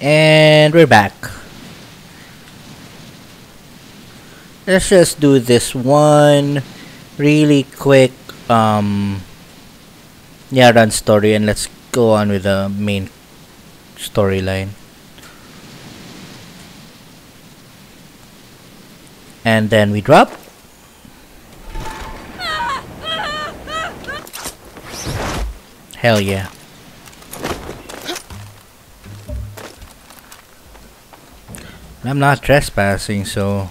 And we're back. Let's just do this one really quick run story, and let's go on with the main storyline. And then we drop. Hell yeah. I'm not trespassing, so...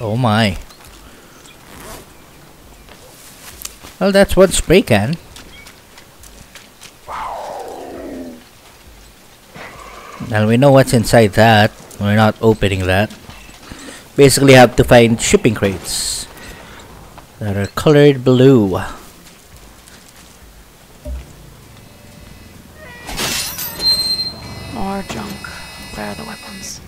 Oh my. Well, that's one spray can. And we know what's inside that. We're not opening that. Basically have to find shipping crates that are colored blue. More junk. Where are the weapons?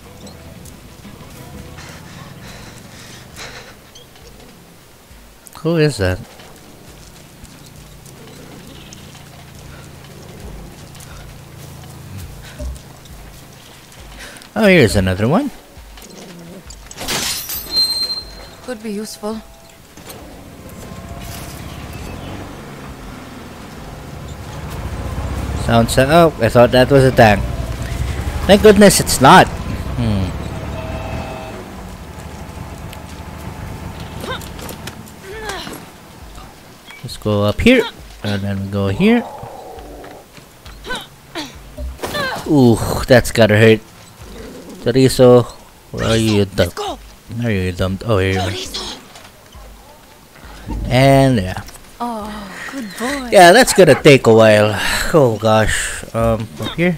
Who is that? Oh, here's another one. Could be useful. Sounds like... Oh, I thought that was a tank. Thank goodness it's not. Let's go up here. And then go here. Ooh, that's gotta hurt. Chorizo, where are you dumped? Where are you dumped? Oh, here you go. And yeah. Oh, good boy. Yeah, that's gonna take a while. Oh gosh. Up here.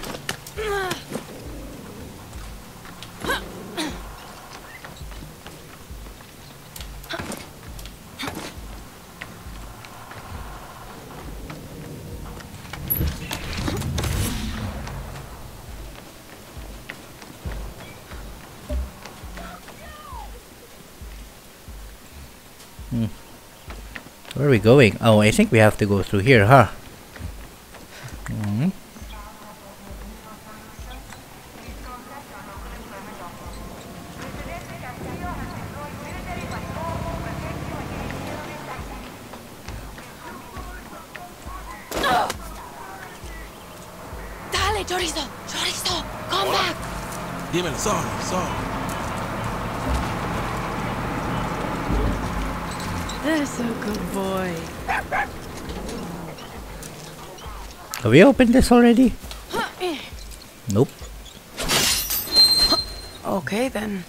Where are we going? Oh, I think we have to go through here, huh? Dale, chorizo! Chorizo! Come back! Dímelo, sorry. That's a good boy. Have we opened this already? Nope. Okay then.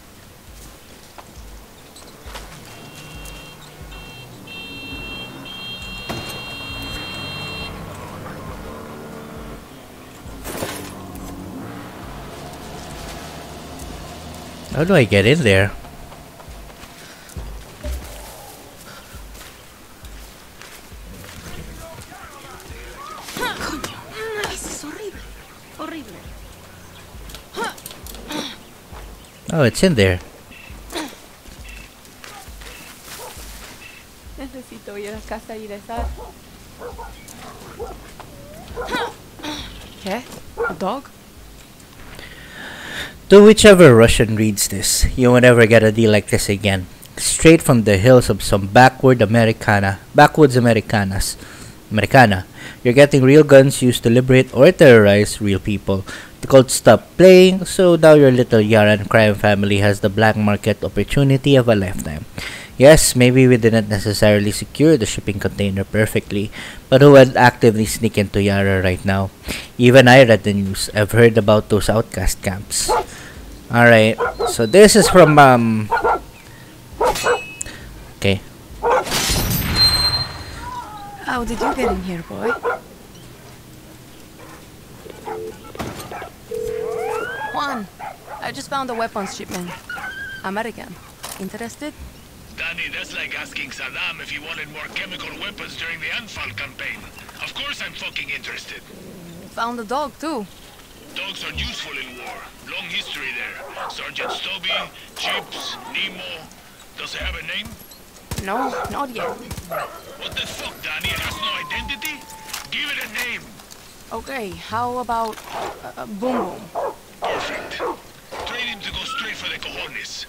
How do I get in there? Oh, it's in there. Necesito ir a casa y rezar. Okay, a dog? To whichever Russian reads this, you will never get a deal like this again. Straight from the hills of some backwoods Americana. You're getting real guns used to liberate or terrorize real people. The cult stopped playing, so now your little Yaran crime family has the black market opportunity of a lifetime. Yes, maybe we didn't necessarily secure the shipping container perfectly, but who would actively sneak into Yara right now? Even I read the news. I've heard about those outcast camps. Alright, so this is from okay. How did you get in here, boy? Juan, I just found a weapons shipment. American. Interested? Danny, that's like asking Saddam if he wanted more chemical weapons during the Anfal campaign. Of course I'm fucking interested. Found a dog, too. Dogs are useful in war. Long history there. Sergeant Stubby, Chips, Nemo. Does it have a name? No, not yet. What the fuck, Danny? It has no identity? Give it a name. Okay, how about Boom Boom? Perfect. Train him to go straight for the cojones.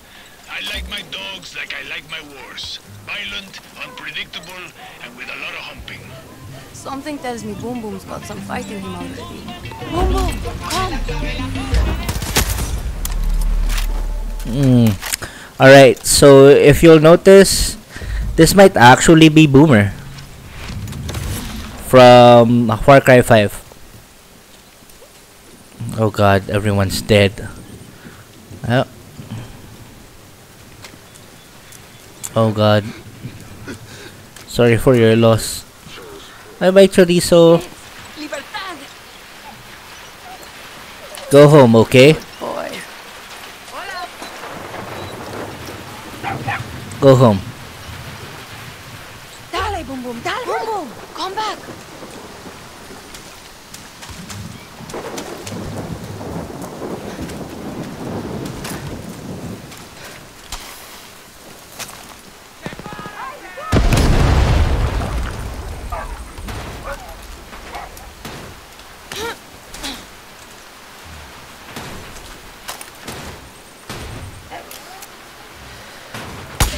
I like my dogs like I like my wars. Violent, unpredictable, and with a lot of humping. Something tells me Boom Boom's got some fight in him already. Boom Boom, come! Alright, so if you'll notice, this might actually be Boomer from Far Cry 5. Oh god, everyone's dead. Oh god. Sorry for your loss. Bye bye, Chorizo. Go home, okay? Go home. Dale, Boom Boom, dale, Boom Boom, come back.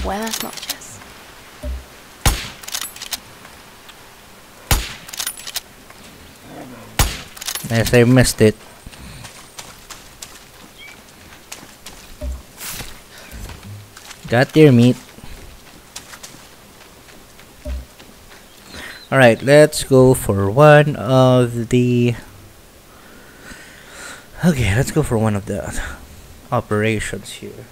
Buenas noches. Yes, I missed it. Got their meat. Alright, let's go for one of the... Okay, let's go for one of the operations here.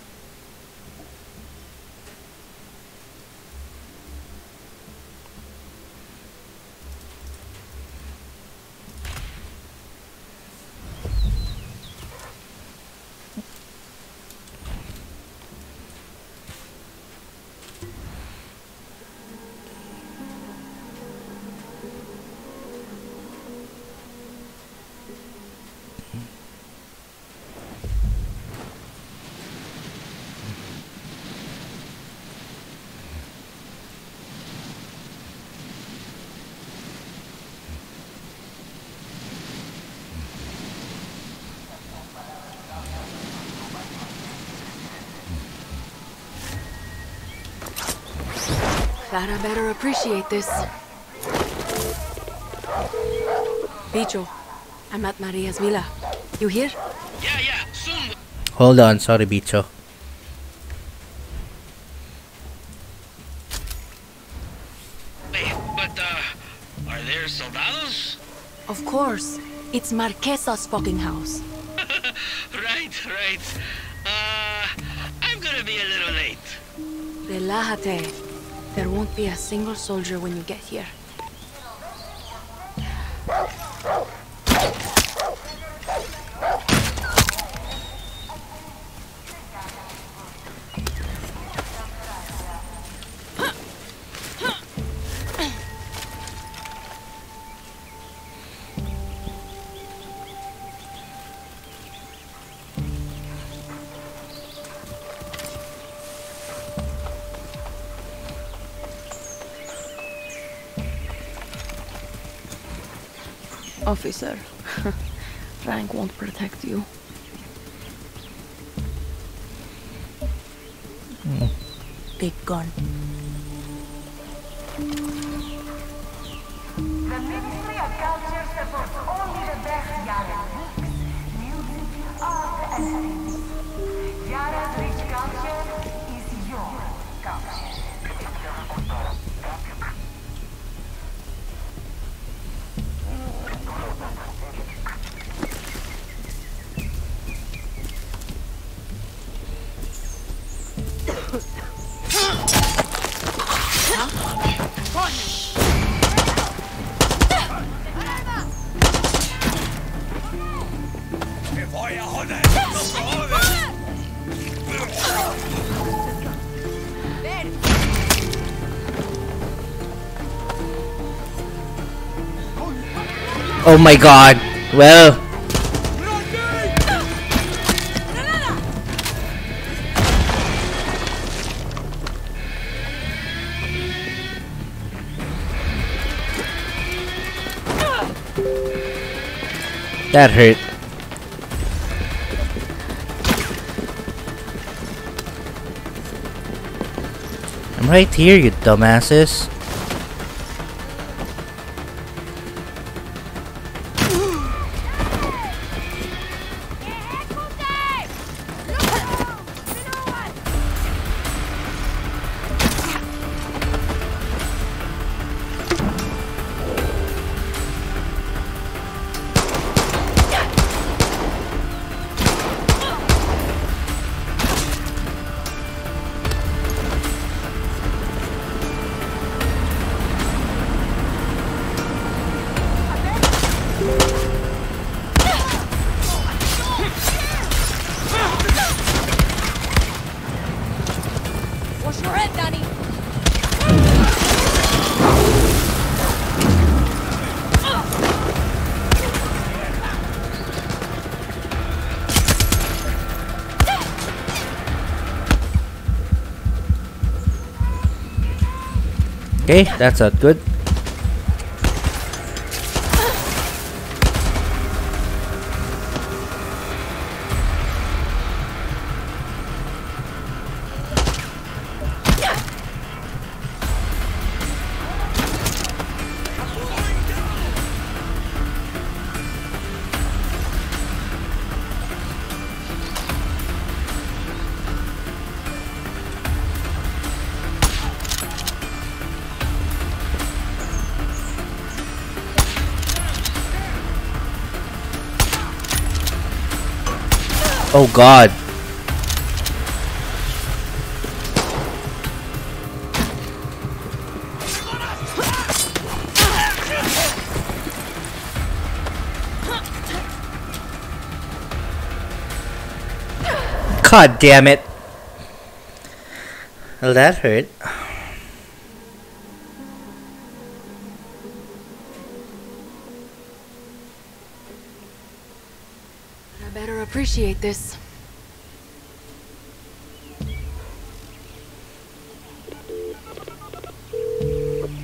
Gotta better appreciate this. Bicho, I'm at Maria's villa. You here? Yeah, soon. Hold on, sorry, Bicho. Hey, but, are there soldados? Of course. It's Marquesa's fucking house. Right. I'm gonna be a little late. Relájate. There won't be a single soldier when you get here. Officer, rank won't protect you. Big gun. The Ministry of Culture supports only the best Yara books, music, art, and things. Yara's rich culture is your culture. Oh my god, well... That hurt. I'm right here, you dumbasses. Okay, that's not good. Oh God. God damn it. Well, that hurt. Appreciate this.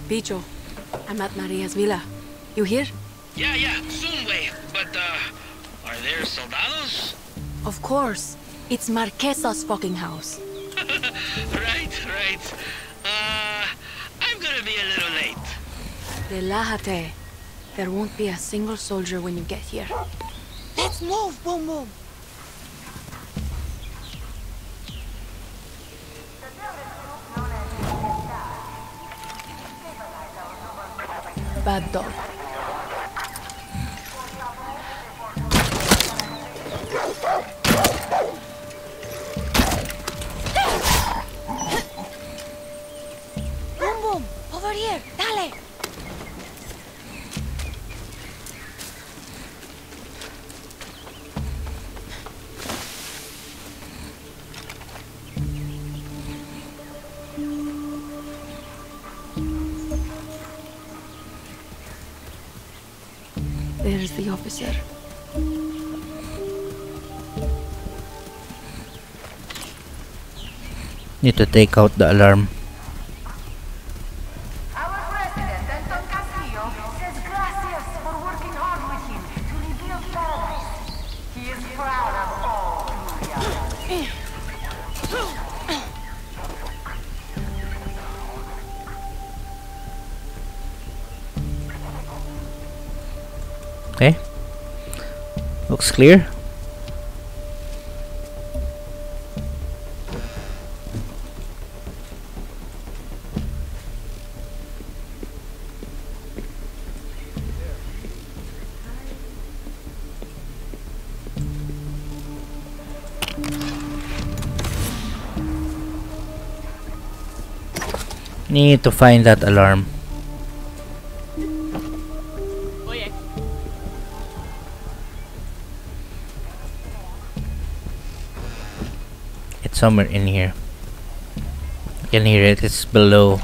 Bicho, I'm at Maria's villa. You here? Yeah, soon way. But, are there soldados? Of course. It's Marquesa's fucking house. Right. I'm gonna be a little late. Relájate. There won't be a single soldier when you get here. Let's move, Boom Boom! Bad dog. Boom Boom, over here, dale. There's the officer. Need to take out the alarm. Our president, Santos Espinosa, says gracias for working hard with him to rebuild paradise. He is proud of all Okay, looks clear. Need to find that alarm. Somewhere in here. I can hear it, it's below.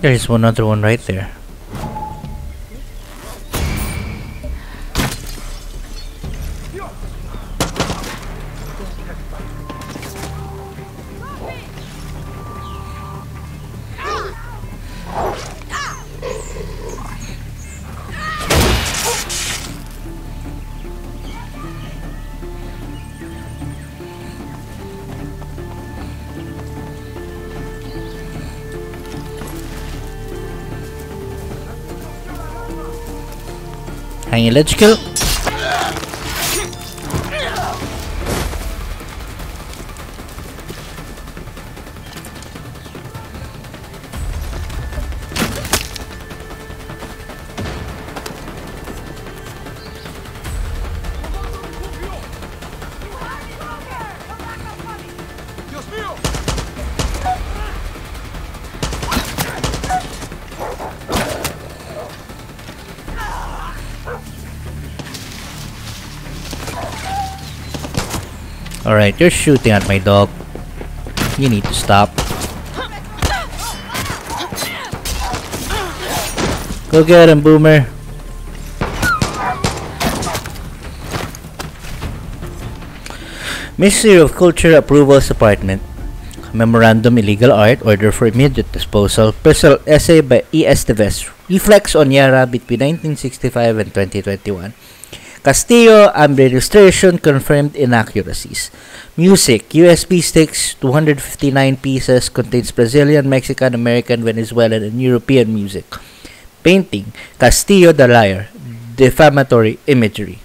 There is one other one right there. Electrical. Alright, you're shooting at my dog. You need to stop. Go get him, Boomer. Ministry of Culture Approvals Department. Memorandum Illegal Art. Order for immediate disposal. Personal essay by E.S. Deves. Reflects on Yara between 1965 and 2021. Castillo, registration confirmed inaccuracies. Music, USB sticks, 259 pieces, contains Brazilian, Mexican, American, Venezuelan, and European music. Painting, Castillo the Liar, defamatory imagery.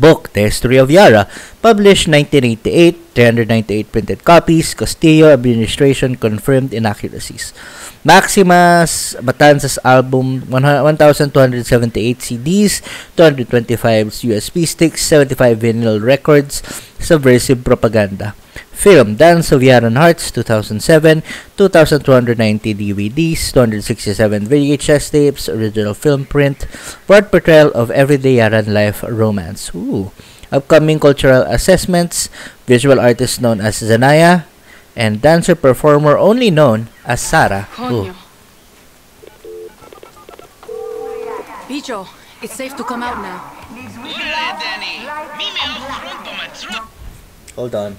Book, The History of Yara, published 1988, 398 printed copies. Castillo, administration confirmed inaccuracies. Maximas Matanzas album, 1,278 CDs, 225 USB sticks, 75 vinyl records, subversive propaganda. Film, Dance of Yaran Hearts, 2007, 2,290 DVDs, 267 VHS tapes, original film print, broad portrayal of everyday Yaran life romance. Ooh. Upcoming cultural assessments, visual artist known as Zanaya, and dancer-performer only known as Sara. Ooh. Bicho, it's safe to come out now. Hold on.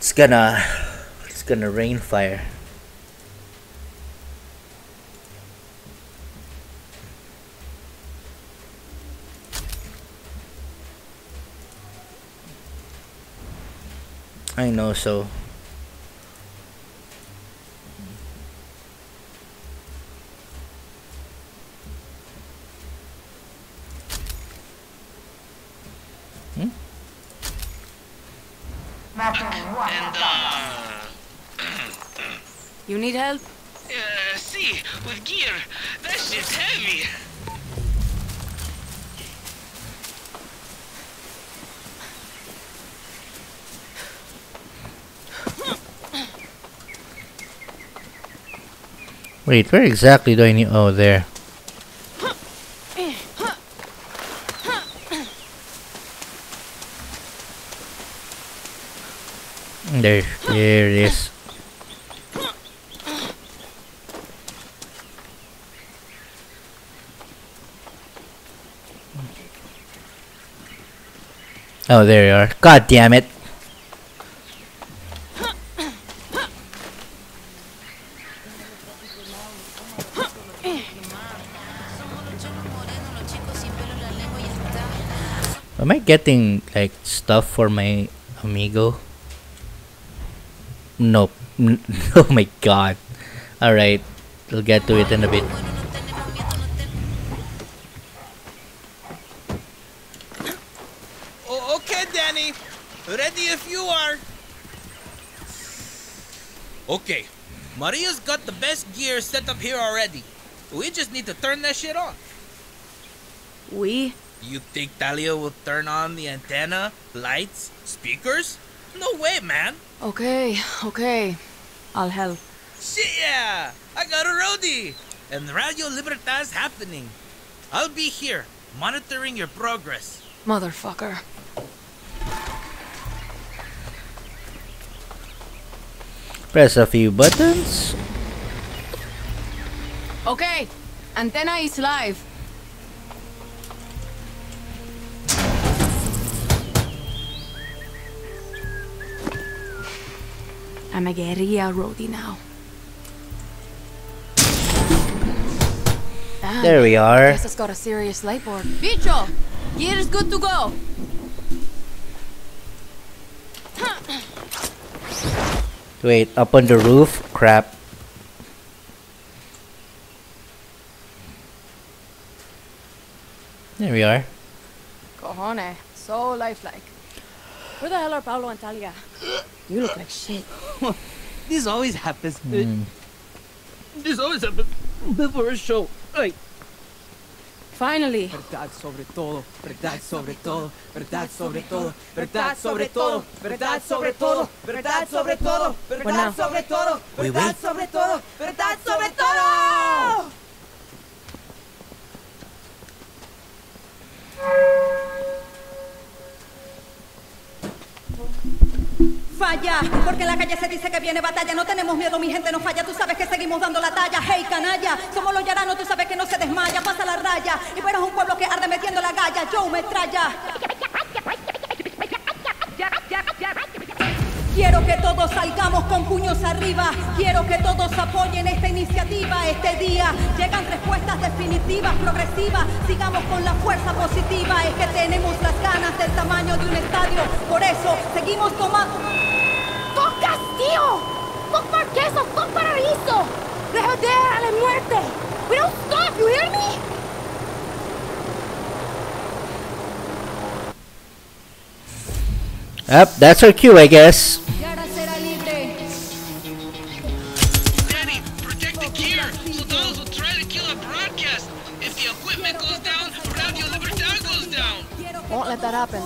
It's gonna rain fire. I know, so you need help? See, with gear. That shit's heavy. Wait, where exactly do I need? Oh, there. There it is. Oh, there you are. God damn it. Am I getting, like, stuff for my amigo? Nope. Oh my god. Alright. We'll get to it in a bit. Ready if you are. Okay, Maria's got the best gear set up here already. We just need to turn that shit on. We? You think Talia will turn on the antenna, lights, speakers? No way, man. Okay. I'll help. Shit yeah! I got a roadie! And Radio Libertad's happening. I'll be here, monitoring your progress. Motherfucker. Press a few buttons. Okay, antenna is live. I'm a guerrilla roadie now. There we are. Marquesa's got a serious light board. Bicho, gear is good to go. Wait, up on the roof? Crap. There we are. Cojones, so lifelike. Where the hell are Paulo and Talia? You look like shit. This always happens. This always happens before a show. Like. Finally. Verdad sobre todo. Verdad sobre todo. Verdad sobre todo. Verdad sobre todo. Verdad sobre todo. Verdad sobre todo. Verdad sobre todo. Verdad sobre todo. Verdad sobre todo. Falla, porque la calle se dice que viene batalla. No tenemos miedo, mi gente no falla. Tú sabes que seguimos dando la talla. Hey, canalla, somos los yaranos, tú sabes que no se desmaya. Pasa la raya y verás un pueblo que arde metiendo la galla. Yo me traya. Quiero que todos salgamos con puños arriba. Quiero que todos apoyen esta iniciativa. Este día llegan respuestas definitivas, progresivas. Sigamos con la fuerza positiva. Es que tenemos las ganas del tamaño de un estadio. Por eso seguimos tomando... ¡Con Castillo! ¡Con Marquesa! ¡Con Paraíso! ¡Rejoder a la muerte! ¡We don't stop! You hear me? Yep, that's our cue, I guess. Danny, protect the gear. Soldados will try to kill a broadcast. If the equipment goes down, Radio Libertad goes down. Won't let that happen.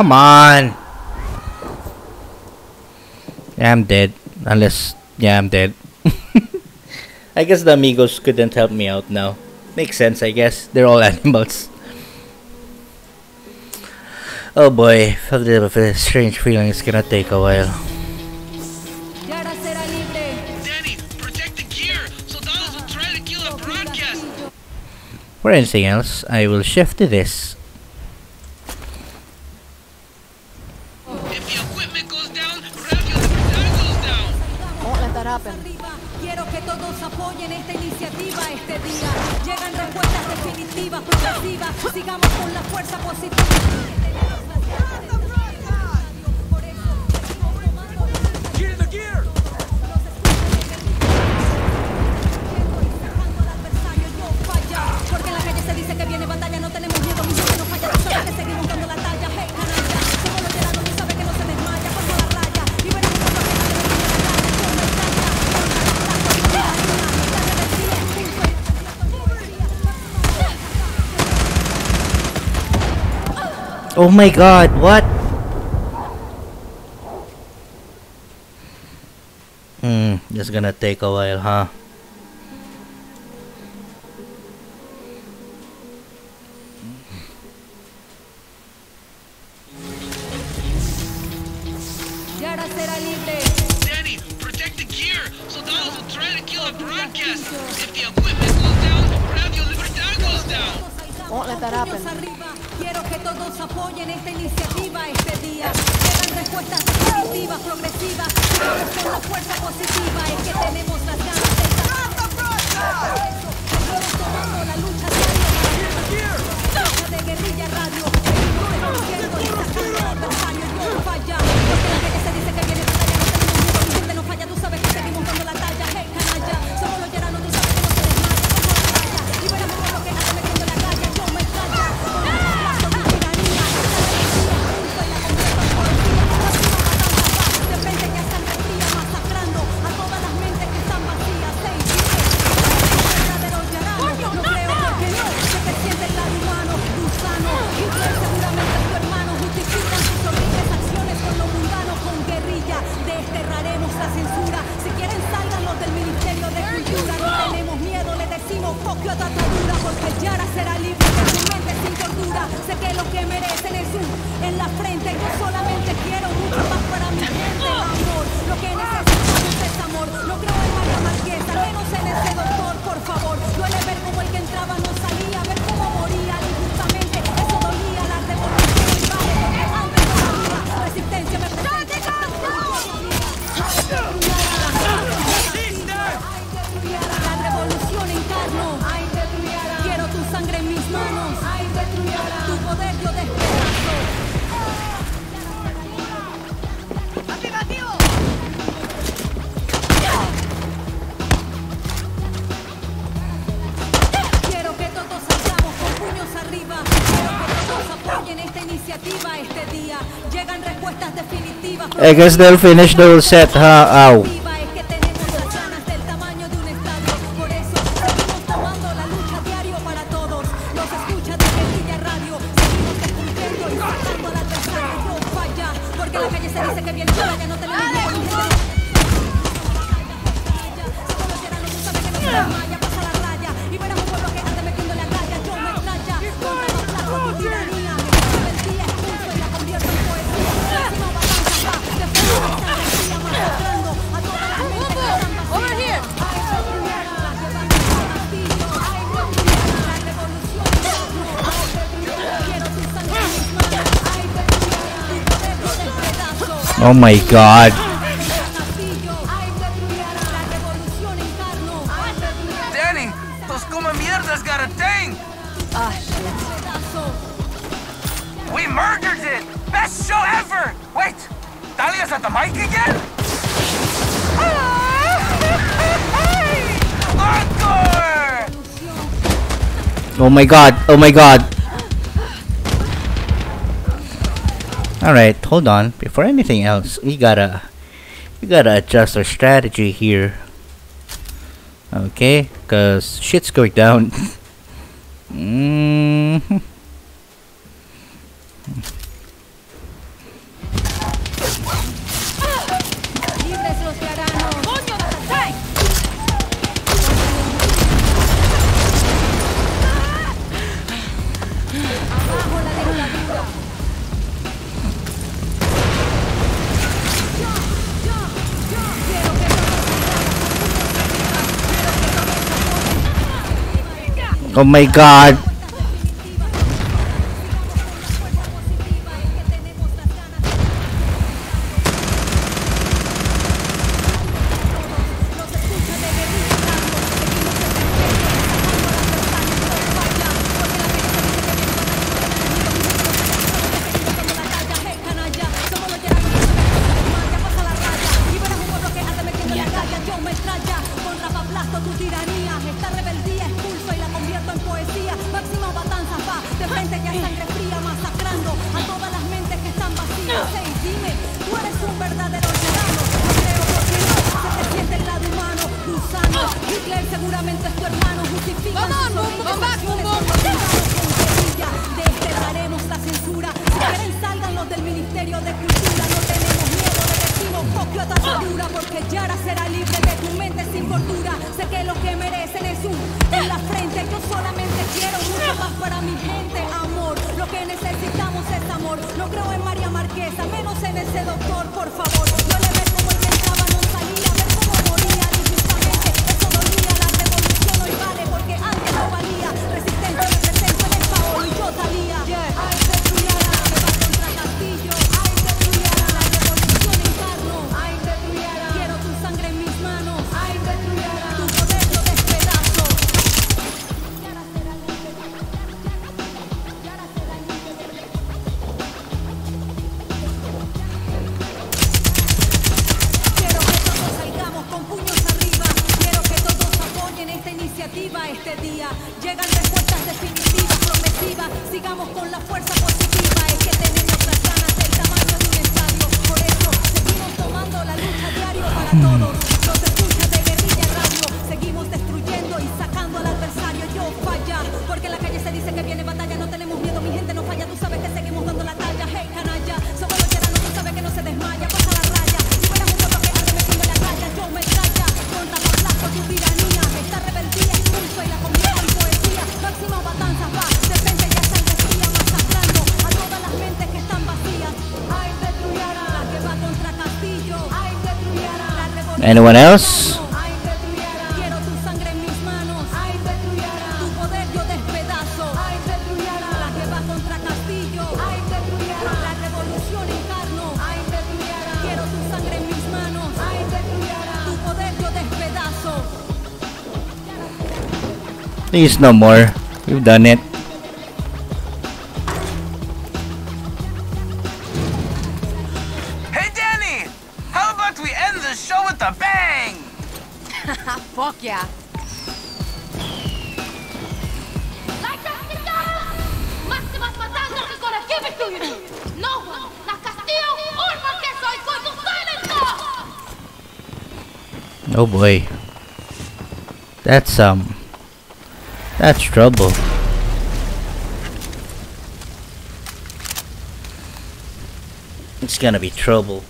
Come on! Yeah, I'm dead. Unless... yeah, I'm dead. I guess the amigos couldn't help me out now. Makes sense, I guess. They're all animals. Oh boy. Felt a strange feeling. It's gonna take a while. Danny, protect the gear! Soldados will try to kill a broadcast! For anything else, I will shift to this. Oh my god, what? This is gonna take a while, huh? Danny, protect the gear. Soldados will try to kill a broadcaster. If the equipment goes down, Radio Libertad goes down. Won't let that happen. Quiero que todos apoyen esta iniciativa este día. Sean respuestas positivas, progresivas. Con la fuerza positiva es que tenemos las ganas de estar. Seguimos tomando la lucha diaria. La de guerrilla radio. I guess they'll finish the whole set, huh? Ow. Oh my god. Danny, those como mierdas got a thing. Ah, shit. We murdered it. Best show ever. Wait, Dalia's at the mic again? Encore! Oh my god. Oh my god. Alright, hold on. Before anything else, we gotta adjust our strategy here. Okay, cause shit's going down. Oh my god. Necesitamos ese amor, no creo en María Marquesa, menos en ese doctor, por favor. Anyone else? Please, no more. We've done it. Oh boy, that's trouble. It's gonna be trouble.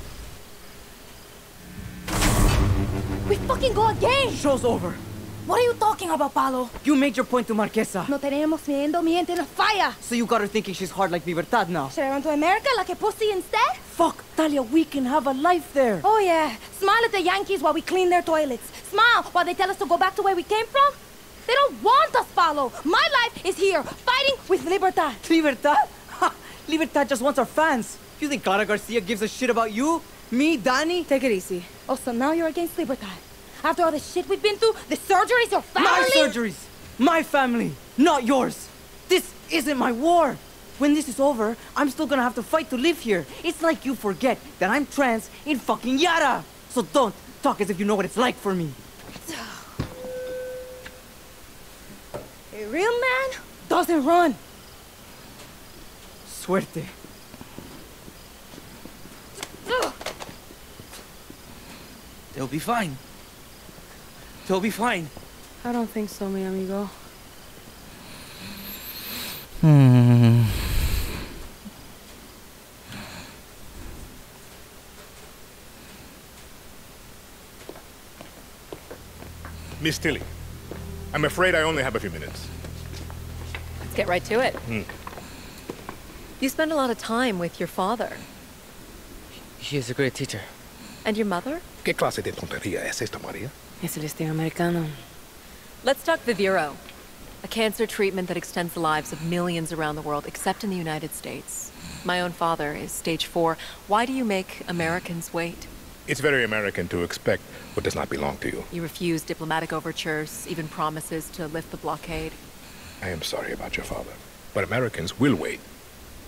We fucking go again. Show's over. What are you talking about, Paolo? You made your point to Marquesa. No tenemos miedo, mi gente la falla. So you got her thinking she's hard like Libertad now. Should I run to America like a pussy instead? Fuck, Talia, we can have a life there. Oh yeah, smile at the Yankees while we clean their toilets. Smile while they tell us to go back to where we came from. They don't want us, Paolo. My life is here, fighting with Libertad. Libertad? Ha, Libertad just wants our fans. You think Clara Garcia gives a shit about you? Me, Danny? Take it easy. Oh, so now you're against Libertad. After all the shit we've been through, the surgeries, your family... My surgeries! My family, not yours! This isn't my war! When this is over, I'm still gonna have to fight to live here. It's like you forget that I'm trans in fucking Yara! So don't talk as if you know what it's like for me. A real man doesn't run. Suerte. They'll be fine. He'll be fine. I don't think so, mi amigo. Hmm. Miss Tilly, I'm afraid I only have a few minutes. Let's get right to it. You spend a lot of time with your father. He is a great teacher. And your mother? ¿Qué clase de tontería es esta, Maria? Es el estilo americano. Let's talk Viviro, a cancer treatment that extends the lives of millions around the world, except in the United States. My own father is stage 4. Why do you make Americans wait? It's very American to expect what does not belong to you. You refuse diplomatic overtures, even promises to lift the blockade. I am sorry about your father, but Americans will wait,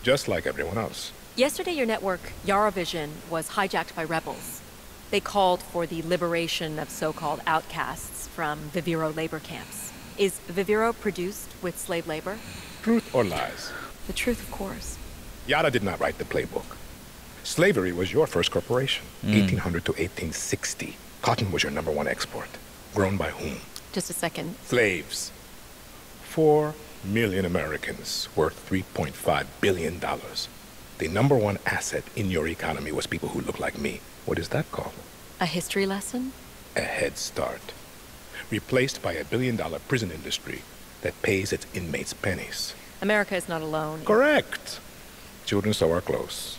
just like everyone else. Yesterday, your network, YaraVision, was hijacked by rebels. They called for the liberation of so-called outcasts from Viviro labor camps. Is Viviro produced with slave labor? Truth or lies? The truth, of course. Yara did not write the playbook. Slavery was your first corporation, 1800 to 1860. Cotton was your #1 export. Grown by whom? Just a second. Slaves. 4 million Americans worth $3.5 billion. The #1 asset in your economy was people who look like me. What is that called? A history lesson? A head start. Replaced by a billion-dollar prison industry that pays its inmates pennies. America is not alone. Correct. Children sew our clothes.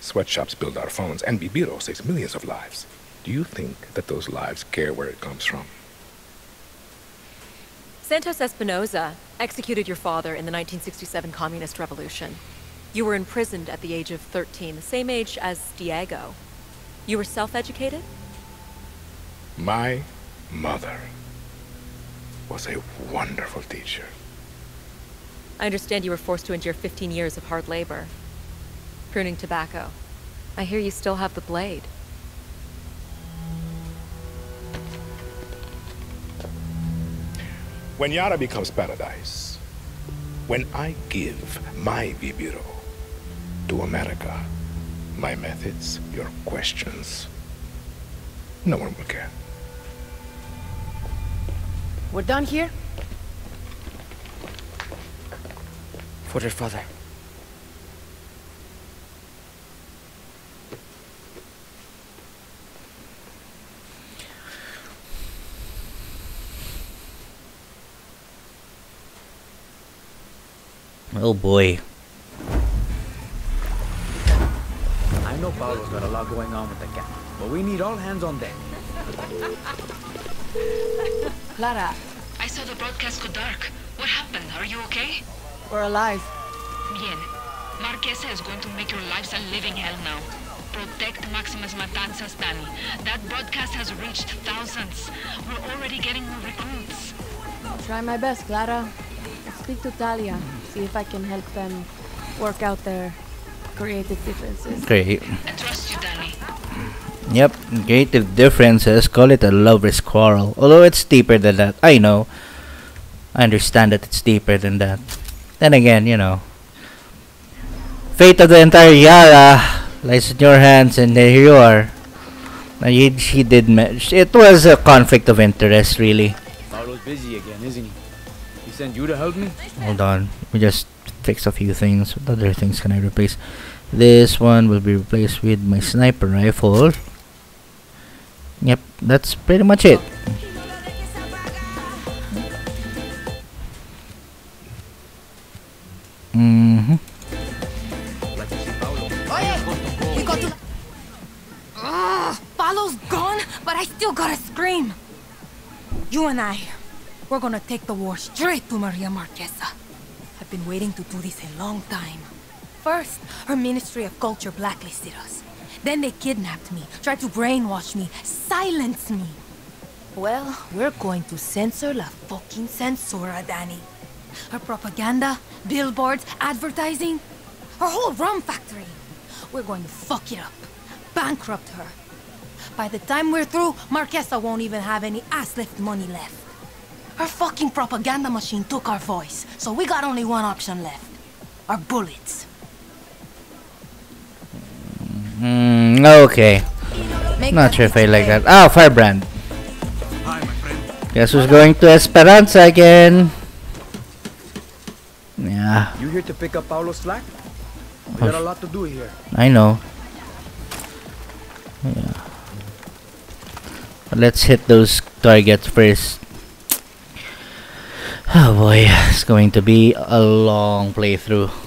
Sweatshops build our phones. And Viviro saves millions of lives. Do you think that those lives care where it comes from? Santos Espinosa executed your father in the 1967 Communist Revolution. You were imprisoned at the age of 13, the same age as Diego. You were self-educated? My mother was a wonderful teacher. I understand you were forced to endure 15 years of hard labor, pruning tobacco. I hear you still have the blade. When Yara becomes paradise, when I give my Viviro to America, my methods, your questions. No one will care. We're done here? For your father. Oh boy. I know Paolo's got a lot going on with the cat, but we need all hands on deck. Clara, I saw the broadcast go dark. What happened? Are you okay? We're alive. Bien. Marquesa is going to make your lives a living hell now. Protect Maximas Matanzas, Dani. That broadcast has reached thousands. We're already getting new recruits. I'll try my best, Clara. Speak to Talia. See if I can help them work out their creative differences. Great. I trust you, Danny. Yep, creative differences. Call it a lover's quarrel. Although it's deeper than that. I know. I understand that it's deeper than that. Then again, you know. Fate of the entire Yara lies in your hands, and there you are. And she did match. It was a conflict of interest, really. Paolo's busy again, isn't he? Send you to help me? Hold on, we just fix a few things. What other things can I replace? This one will be replaced with my sniper rifle. Yep, that's pretty much it. Mm-hmm. We got to... Paolo's gone, but I still gotta scream. You and I, we're gonna take the war straight to Maria Marquesa. I've been waiting to do this a long time. First, her Ministry of Culture blacklisted us. Then they kidnapped me, tried to brainwash me, silence me. Well, we're going to censor la fucking censura, Dani. Her propaganda, billboards, advertising, her whole rum factory. We're going to fuck it up, bankrupt her. By the time we're through, Marquesa won't even have any ass-left money left. Her fucking propaganda machine took our voice, so we got only one option left. Our bullets. Okay. Not sure if I like that. Ah, Firebrand. Guess who's going to Esperanza again? Yeah. You here to pick up Paolo's slack? We got a lot to do here. I know. Yeah. But let's hit those targets first. Oh boy, it's going to be a long playthrough.